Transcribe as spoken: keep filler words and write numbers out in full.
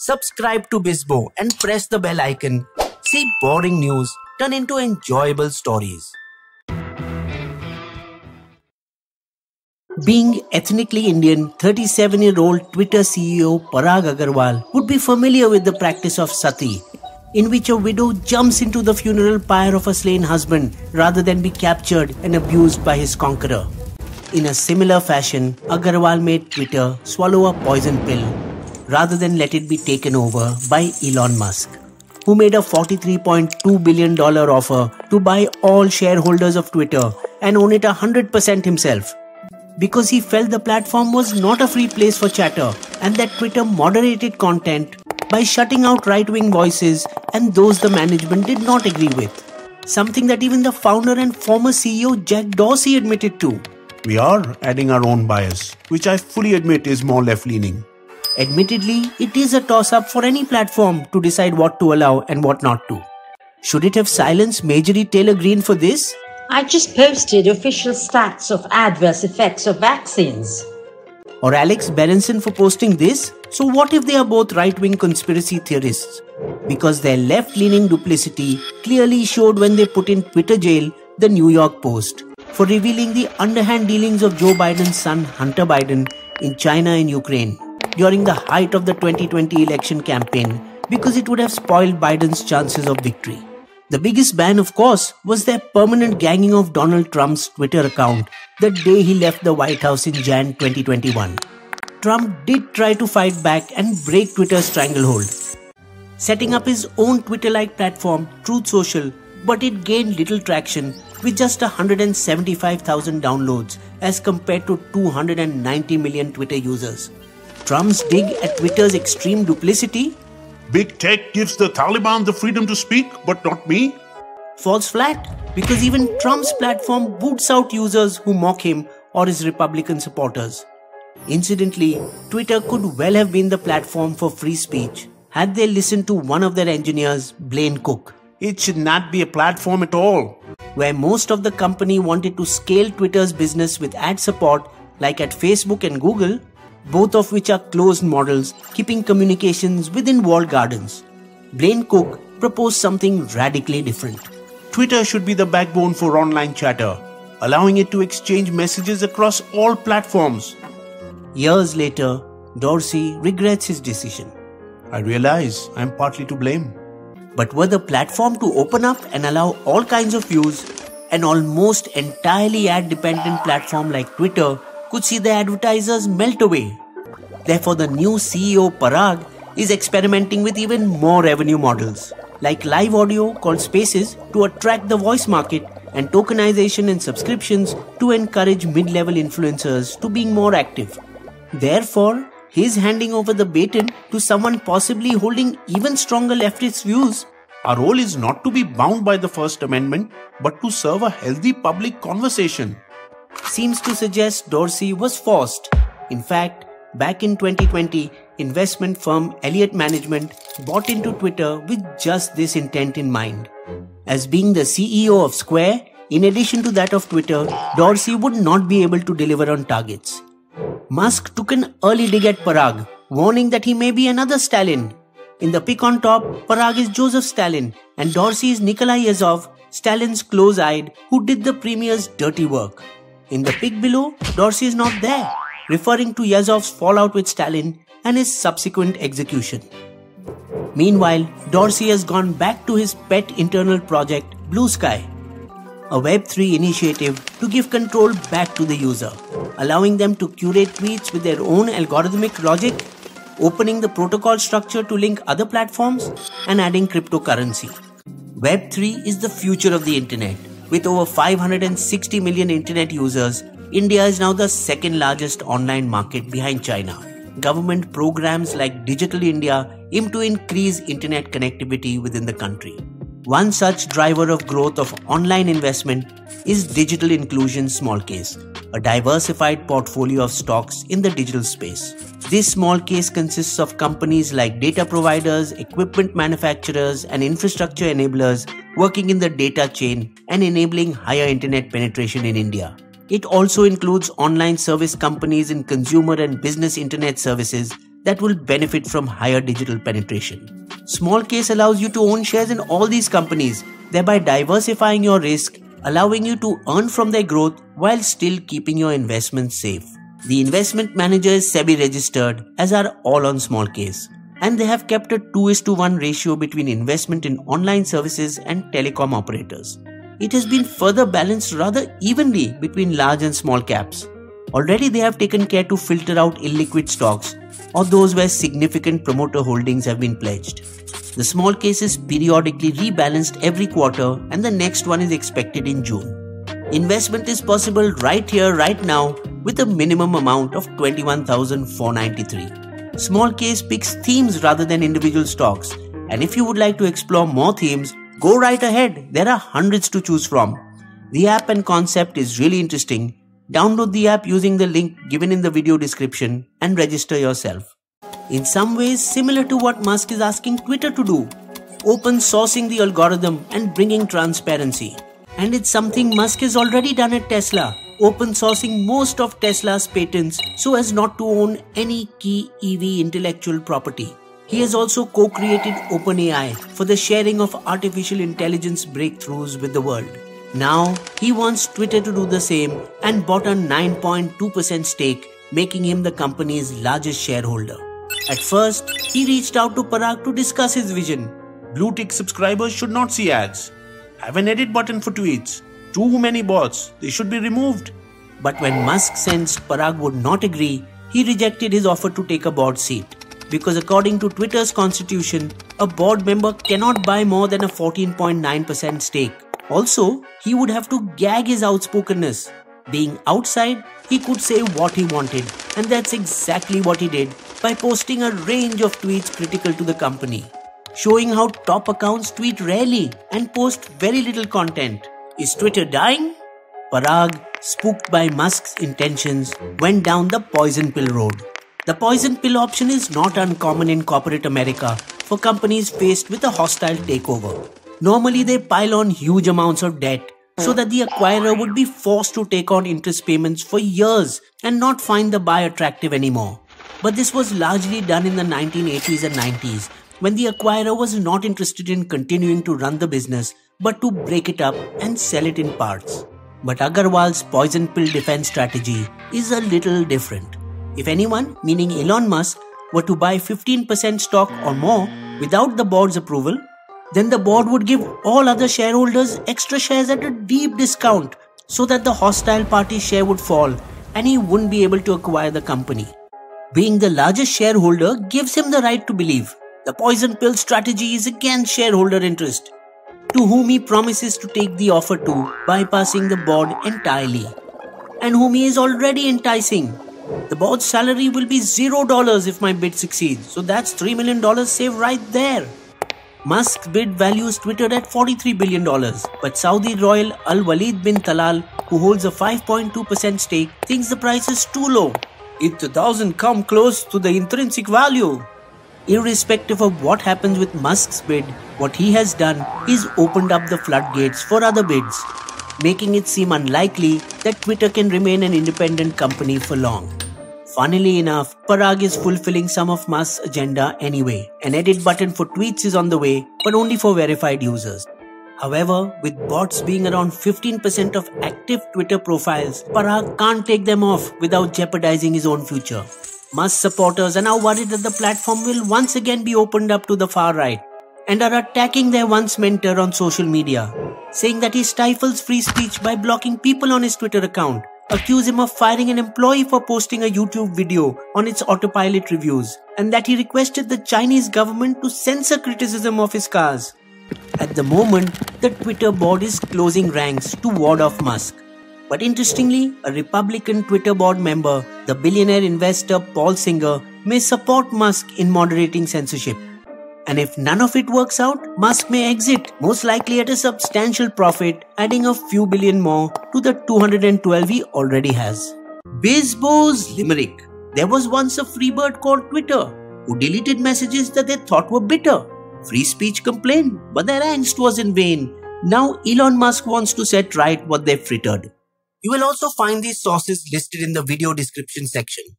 Subscribe to Bisbo and press the bell icon. See boring news turn into enjoyable stories. Being ethnically Indian, thirty-seven-year-old Twitter C E O Parag Agarwal would be familiar with the practice of sati, in which a widow jumps into the funeral pyre of a slain husband rather than be captured and abused by his conqueror. In a similar fashion, Agarwal made Twitter swallow a poison pill rather than let it be taken over by Elon Musk, who made a forty-three point two billion dollars offer to buy all shareholders of Twitter and own it one hundred percent himself, because he felt the platform was not a free place for chatter and that Twitter moderated content by shutting out right-wing voices and those the management did not agree with, something that even the founder and former C E O Jack Dorsey admitted to. We are adding our own bias, which I fully admit is more left-leaning. Admittedly, it is a toss-up for any platform to decide what to allow and what not to. Should it have silenced Marjorie Taylor Greene for this? I just posted official stats of adverse effects of vaccines. Or Alex Berenson for posting this? So what if they are both right-wing conspiracy theorists? Because their left-leaning duplicity clearly showed when they put in Twitter jail the New York Post for revealing the underhand dealings of Joe Biden's son Hunter Biden in China and Ukraine during the height of the twenty twenty election campaign, because it would have spoiled Biden's chances of victory. The biggest ban, of course, was their permanent ganging of Donald Trump's Twitter account the day he left the White House in January twenty twenty-one. Trump did try to fight back and break Twitter's stranglehold, setting up his own Twitter-like platform, Truth Social, but it gained little traction with just one hundred seventy-five thousand downloads as compared to two hundred ninety million Twitter users. Trump's dig at Twitter's extreme duplicity? Big tech gives the Taliban the freedom to speak, but not me? Falls flat, because even Trump's platform boots out users who mock him or his Republican supporters. Incidentally, Twitter could well have been the platform for free speech had they listened to one of their engineers, Blaine Cook. It should not be a platform at all. Where most of the company wanted to scale Twitter's business with ad support, like at Facebook and Google, both of which are closed models, keeping communications within walled gardens. Blaine Cook proposed something radically different. Twitter should be the backbone for online chatter, allowing it to exchange messages across all platforms. Years later, Dorsey regrets his decision. I realize I'm partly to blame. But were the platform to open up and allow all kinds of views, an almost entirely ad-dependent platform like Twitter could see the advertisers melt away. Therefore, the new C E O Parag is experimenting with even more revenue models, like live audio called Spaces to attract the voice market, and tokenization and subscriptions to encourage mid-level influencers to being more active. Therefore, his handing over the baton to someone possibly holding even stronger leftist views. Our role is not to be bound by the First Amendment, but to serve a healthy public conversation, seems to suggest Dorsey was forced. In fact, back in twenty twenty, investment firm Elliott Management bought into Twitter with just this intent in mind. As being the C E O of Square, in addition to that of Twitter, Dorsey would not be able to deliver on targets. Musk took an early dig at Parag, warning that he may be another Stalin. In the pic on top, Parag is Joseph Stalin and Dorsey is Nikolai Yezov, Stalin's close-eyed, who did the premier's dirty work. In the pic below, Dorsey is not there, referring to Yezov's fallout with Stalin and his subsequent execution. Meanwhile, Dorsey has gone back to his pet internal project, Blue Sky, a Web three initiative to give control back to the user, allowing them to curate tweets with their own algorithmic logic, opening the protocol structure to link other platforms, and adding cryptocurrency. Web three is the future of the internet. With over five hundred sixty million internet users, India is now the second largest online market behind China. Government programs like Digital India aim to increase internet connectivity within the country. One such driver of growth of online investment is Digital Inclusion Smallcase, a diversified portfolio of stocks in the digital space. This smallcase consists of companies like data providers, equipment manufacturers, and infrastructure enablers working in the data chain and enabling higher internet penetration in India. It also includes online service companies in consumer and business internet services that will benefit from higher digital penetration. Smallcase allows you to own shares in all these companies, thereby diversifying your risk, allowing you to earn from their growth while still keeping your investments safe. The investment manager is SEBI registered, as are all on Smallcase, and they have kept a two is to one ratio between investment in online services and telecom operators. It has been further balanced rather evenly between large and small caps. Already they have taken care to filter out illiquid stocks or those where significant promoter holdings have been pledged. The Smallcase is periodically rebalanced every quarter and the next one is expected in June. Investment is possible right here, right now with a minimum amount of twenty-one thousand four hundred ninety-three. Smallcase picks themes rather than individual stocks, and if you would like to explore more themes, go right ahead, there are hundreds to choose from. The app and concept is really interesting. Download the app using the link given in the video description and register yourself. In some ways similar to what Musk is asking Twitter to do, open sourcing the algorithm and bringing transparency. And it's something Musk has already done at Tesla, open sourcing most of Tesla's patents so as not to own any key E V intellectual property. He has also co-created OpenAI for the sharing of artificial intelligence breakthroughs with the world. Now, he wants Twitter to do the same and bought a nine point two percent stake, making him the company's largest shareholder. At first, he reached out to Parag to discuss his vision. Blue tick subscribers should not see ads. Have an edit button for tweets. Too many bots. They should be removed. But when Musk sensed Parag would not agree, he rejected his offer to take a board seat. Because according to Twitter's constitution, a board member cannot buy more than a fourteen point nine percent stake. Also, he would have to gag his outspokenness. Being outside, he could say what he wanted. And that's exactly what he did by posting a range of tweets critical to the company, showing how top accounts tweet rarely and post very little content. Is Twitter dying? Parag, spooked by Musk's intentions, went down the poison pill road. The poison pill option is not uncommon in corporate America for companies faced with a hostile takeover. Normally, they pile on huge amounts of debt so that the acquirer would be forced to take on interest payments for years and not find the buy attractive anymore. But this was largely done in the nineteen eighties and nineties. When the acquirer was not interested in continuing to run the business but to break it up and sell it in parts. But Agarwal's poison pill defense strategy is a little different. If anyone, meaning Elon Musk, were to buy fifteen percent stock or more without the board's approval, then the board would give all other shareholders extra shares at a deep discount so that the hostile party's share would fall and he wouldn't be able to acquire the company. Being the largest shareholder gives him the right to believe. The poison pill strategy is against shareholder interest, to whom he promises to take the offer to, bypassing the board entirely, and whom he is already enticing. The board's salary will be zero dollars if my bid succeeds, so that's three million dollars saved right there. Musk's bid values Twitter at forty-three billion dollars, but Saudi royal Al-Waleed bin Talal, who holds a five point two percent stake, thinks the price is too low. It doesn't come close to the intrinsic value. Irrespective of what happens with Musk's bid, what he has done is opened up the floodgates for other bids, making it seem unlikely that Twitter can remain an independent company for long. Funnily enough, Parag is fulfilling some of Musk's agenda anyway. An edit button for tweets is on the way, but only for verified users. However, with bots being around fifteen percent of active Twitter profiles, Parag can't take them off without jeopardizing his own future. Musk supporters are now worried that the platform will once again be opened up to the far right and are attacking their once mentor on social media, saying that he stifles free speech by blocking people on his Twitter account, accuse him of firing an employee for posting a YouTube video on its autopilot reviews, and that he requested the Chinese government to censor criticism of his cars. At the moment, the Twitter board is closing ranks to ward off Musk. But interestingly, a Republican Twitter board member, the billionaire investor Paul Singer, may support Musk in moderating censorship. And if none of it works out, Musk may exit, most likely at a substantial profit, adding a few billion more to the two hundred twelve he already has. Bisbo's limerick. There was once a free bird called Twitter, who deleted messages that they thought were bitter. Free speech complained, but their angst was in vain. Now Elon Musk wants to set right what they frittered. You will also find these sources listed in the video description section.